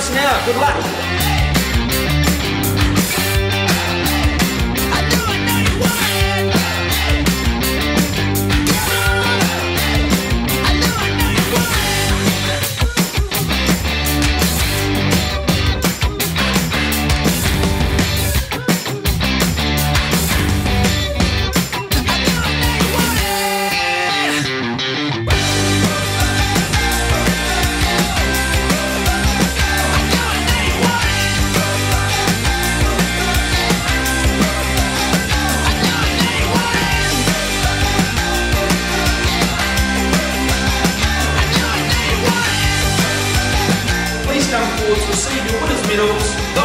watch now. Good luck. Come forward to receive your winners' medals.